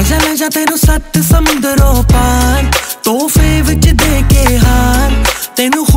ले जा तेनू सत्त समुंदरों पार तोहफे विच दे के हार तेनू।